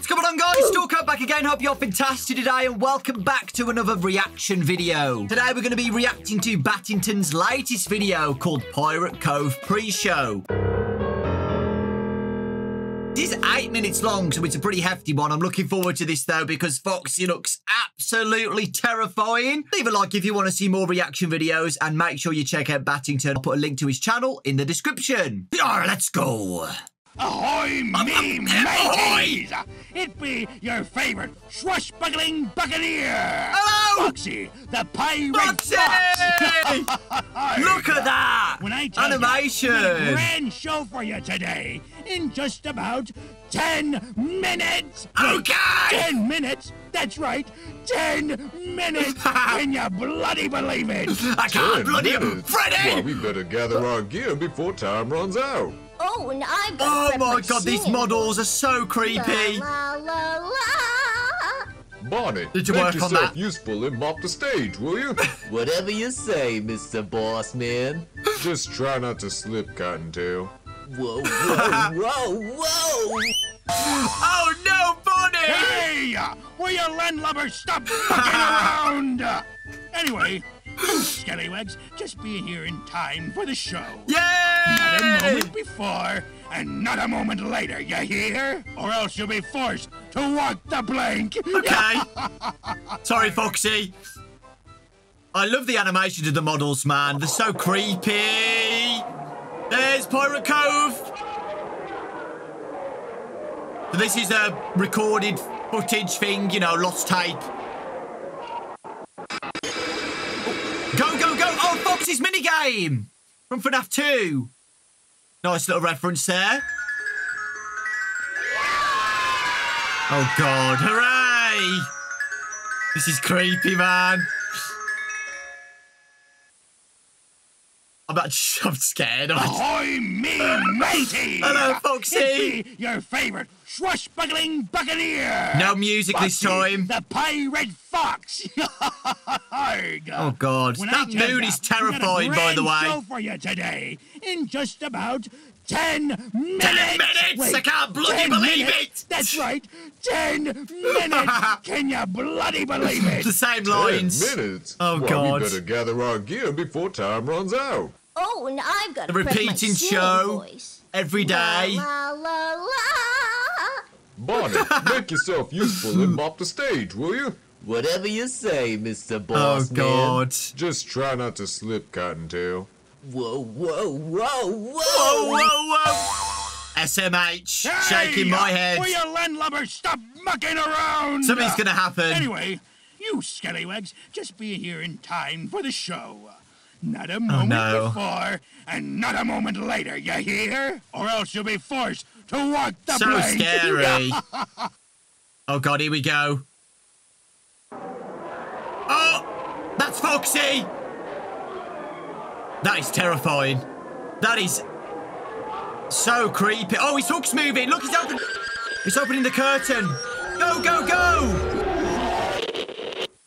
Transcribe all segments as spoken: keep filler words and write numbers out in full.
What's going on, guys? Stalker back again. Hope you're fantastic today and welcome back to another reaction video. Today we're going to be reacting to Battington's latest video called Pirate Cove Pre-Show. This is eight minutes long, so it's a pretty hefty one. I'm looking forward to this, though, because Foxy looks absolutely terrifying. Leave a like if you want to see more reaction videos, and make sure you check out Battington. I'll put a link to his channel in the description. Right, let's go. Ahoy, me mateys! It be your favourite swashbuckling buccaneer! Hello! Foxy, the Pirate Foxy! Fox! Look at that! When I tell Animation! You, a grand show for you today in just about ten minutes! Okay! Ten minutes? That's right, ten minutes! Can you bloody believe it? I can't bloody him! Freddy! Well, we better gather our gear before time runs out. Oh, and I've got oh my god, these models are so creepy. La, la, la, la. Bonnie, did you work on that? Useful and mop the stage, will you? Whatever you say, Mister Boss Man. Just try not to slip, Cottontail. Whoa, whoa, whoa, whoa! Oh no, Bonnie! Hey! Will you landlubbers stop fucking around? Anyway, Scallywags, just be here in time for the show. Yeah! Not a moment before and not a moment later, you hear? Or else you'll be forced to walk the plank. Okay. Sorry, Foxy. I love the animations of the models, man. They're so creepy. There's Pirate Cove. So this is a recorded footage thing, you know, lost tape. Go, go, go! Oh, Foxy's minigame! From FNAF two. Nice little reference there. Oh, God. Hooray! This is creepy, man. I'm, not, I'm scared. I'm Ahoy, me matey! Hello, Foxy! Your favourite swashbuckling buccaneer! No music Foxy, this time. The Pirate Fox! Oh, God. When that mood is terrifying, by the way. Show for you today in just about ten minutes! Ten minutes! Wait, I can't bloody believe minutes. It! That's right, ten minutes! Can you bloody believe it? The same lines. Ten minutes? Oh, well, God. We better gather our gear before time runs out. Oh, and I've got the repeating show voice. Every day. La, la, la, la. Bonnie, make yourself useful and mop the stage, will you? Whatever you say, Mister Boss. Oh, God. Man. Just try not to slip, Cottontail. Whoa, whoa, whoa, whoa. Whoa, whoa, whoa. S M H, hey, shaking my head. Will you landlubbers stop mucking around? Something's going to happen. Anyway, you scallywags, just be here in time for the show. Not a moment oh, no. before and not a moment later, you hear? Or else you'll be forced to walk the So plank. Scary. Oh, God, here we go. Oh, that's Foxy. That is terrifying. That is so creepy. Oh, his hook's moving. Look, he's open. He's opening the curtain. Go, go, go.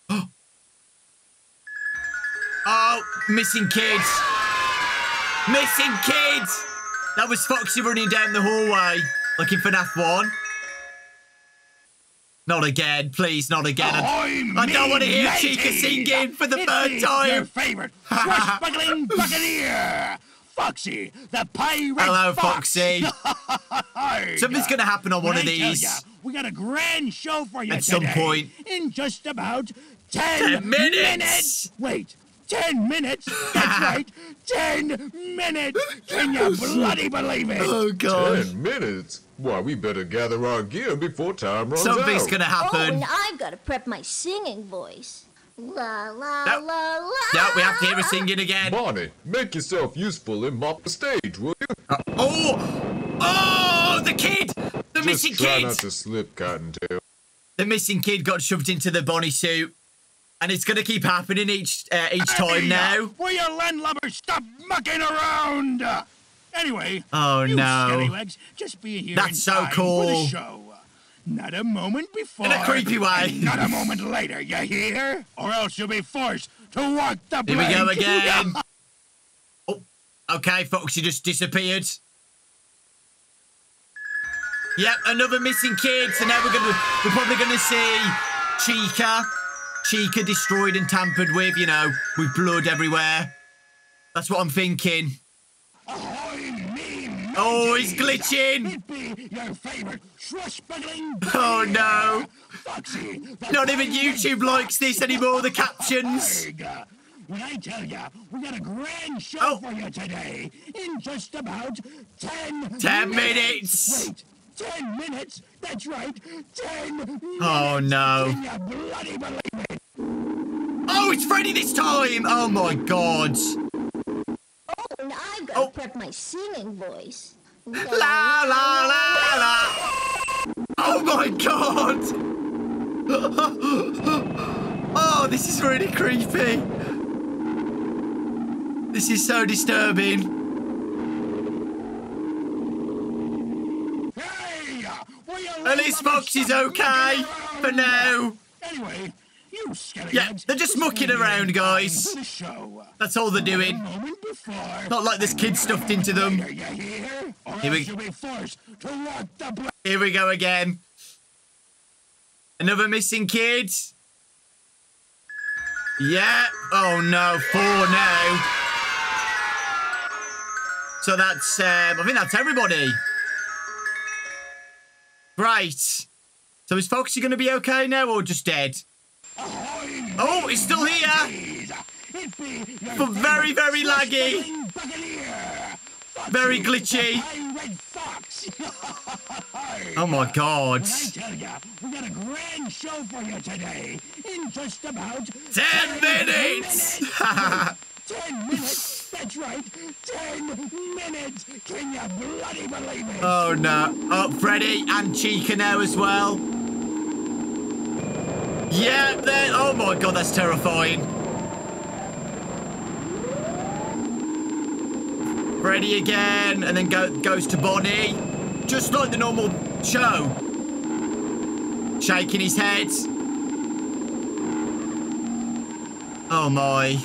Oh, oh missing kids. Missing kids. That was Foxy running down the hallway looking for F one. Not again, please, not again. Ahoy, I don't want to hear matey. Chica singing for the it third time. Your favourite swashbuckling buccaneer, Foxy the Pirate Hello, Fox. Foxy. Something's going to happen on when one I of these. Ya, we got a grand show for you At today. Some point. In just about ten, ten minutes. minutes. Wait, ten minutes? That's right, ten minutes. Can you bloody believe it? Oh, God. Ten minutes? Why, we better gather our gear before time runs Something's out. Something's gonna happen. Oh, and I've got to prep my singing voice. La, la, nope. la, la. No, we have to hear her singing again. Bonnie, make yourself useful and mop the stage, will you? Uh, oh! Oh, the kid! The Just missing try kid! Not to slip, Cottontail. The missing kid got shoved into the Bonnie suit. And it's going to keep happening each, uh, each time hey, now. Will you landlubbers stop mucking around? Anyway, oh you no! Just be here That's in so time cool. for the show. Not a moment before. In a creepy way. Not a moment later. You hear? Or else you'll be forced to walk the plank. Here we go again. Oh, okay, Foxy just disappeared. Yep, another missing kid. So now we're gonna we're probably gonna see Chica. Chica destroyed and tampered with, you know, with blood everywhere. That's what I'm thinking. Oh, he's glitching! Oh no! Not even YouTube likes this anymore, the captions! When I tell you, we got a grand show oh. for you today in just about ten, ten minutes. minutes. Wait, ten minutes? That's right, ten oh, minutes. No. Can you bloody believe it? Oh, it's Freddy this time! Oh, my God. Oh, and I've got to oh. prep my singing voice. La, la, la, la, la. Oh, my God. Oh, this is really creepy. This is so disturbing. Hey, at least Fox is okay for now. Anyway, you yeah, they're just mucking around, guys. That's all they're doing. Not like there's kids stuffed into them. Here we, Here we go again. Another missing kid. Yeah. Oh, no. Four now. So that's, um, I think that's everybody. Right. So is Foxy going to be okay now or just dead? Oh, he's still here. But very, very laggy. Very glitchy. Oh, my God. We got a grand show for you today in just about ten minutes. ten minutes. That's right, ten minutes. Can you bloody believe it? Oh no! Oh, Freddy and Chica now as well. Yeah, then. Oh my God, that's terrifying. Freddy again, and then go goes to Bonnie, just like the normal show. Shaking his head. Oh my.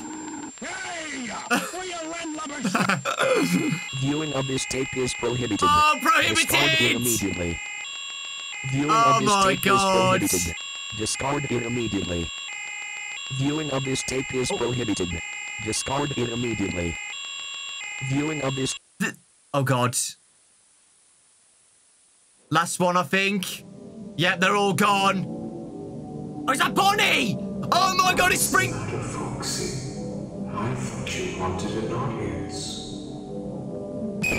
Viewing of this tape is prohibited. Oh, prohibited! Discard it immediately. Viewing oh of this my tape God. Is prohibited. Discard it immediately. Viewing of this tape is oh. prohibited. Discard it immediately. Viewing of this. Th oh God. Last one, I think. Yeah, they're all gone. Oh, is that Bonnie? Oh my God, it's Spring. I thought you wanted an audience. Oh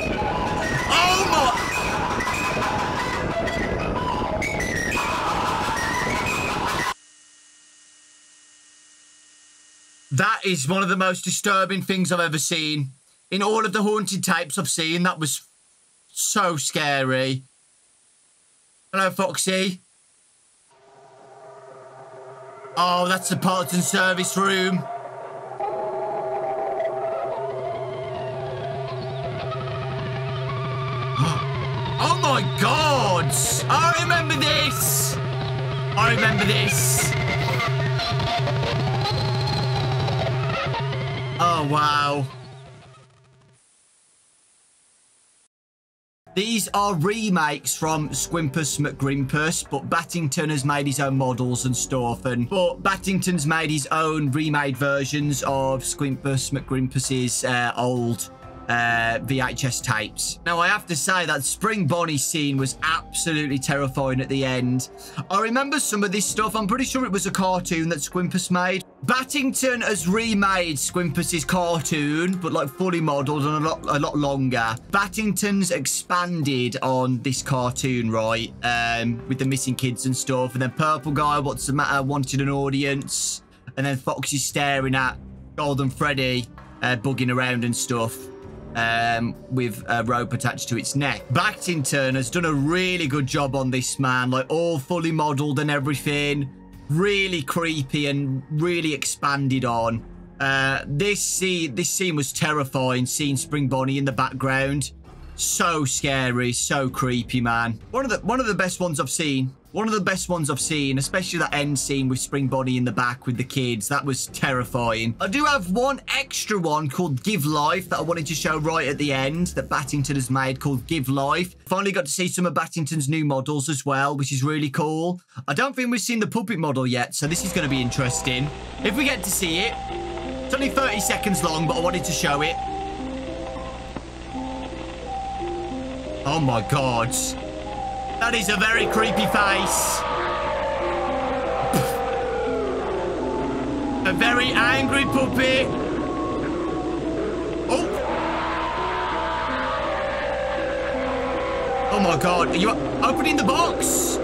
my! That is one of the most disturbing things I've ever seen. In all of the haunted tapes I've seen, that was so scary. Hello, Foxy. Oh, that's the parts and service room. Oh my God! I remember this! I remember this! Oh, wow. These are remakes from Squimpus McGrimpus, but Battington has made his own models and stuff. And but Battington's made his own remade versions of Squimpus McGrimpus's uh, old... Uh, V H S tapes. Now, I have to say that Spring Bonnie scene was absolutely terrifying at the end. I remember some of this stuff. I'm pretty sure it was a cartoon that Squimpus made. Battington has remade Squimpus's cartoon, but like fully modelled and a lot, a lot longer. Battington's expanded on this cartoon, right? Um, with the missing kids and stuff. And then Purple Guy, What's the Matter? Wanted an audience. And then Foxy's staring at Golden Freddy, uh, bugging around and stuff. Um, with a rope attached to its neck. Battington has done a really good job on this, man. Like, all fully modelled and everything. Really creepy and really expanded on. Uh, this scene, this scene was terrifying, seeing Spring Bonnie in the background. So scary, so creepy, man. One of the one of the best ones I've seen. One of the best ones I've seen, especially that end scene with Spring Bonnie in the back with the kids. That was terrifying. I do have one extra one called Give Life that I wanted to show right at the end that Battington has made called Give Life. Finally got to see some of Battington's new models as well, which is really cool. I don't think we've seen the puppet model yet, so this is going to be interesting. If we get to see it, it's only thirty seconds long, but I wanted to show it. Oh my God. That is a very creepy face. A very angry puppy. Oh. Oh my God. Are you opening the box?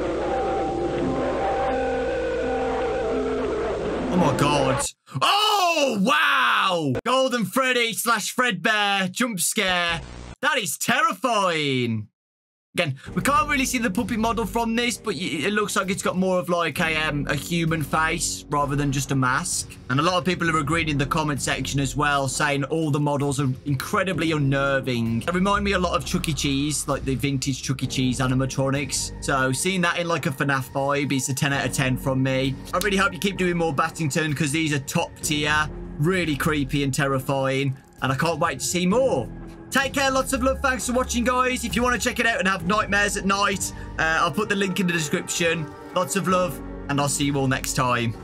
Oh my God. Oh, wow. Golden Freddy slash Fredbear jump scare. That is terrifying. Again, we can't really see the puppy model from this, but it looks like it's got more of like a, um, a human face rather than just a mask. And a lot of people are agreeing in the comment section as well, saying all the models are incredibly unnerving. They remind me a lot of Chuck E. Cheese, like the vintage Chuck E. Cheese animatronics. So seeing that in like a FNAF vibe is a ten out of ten from me. I really hope you keep doing more Battington because these are top tier, really creepy and terrifying. And I can't wait to see more. Take care, lots of love, thanks for watching, guys. If you want to check it out and have nightmares at night, uh, I'll put the link in the description. Lots of love, and I'll see you all next time.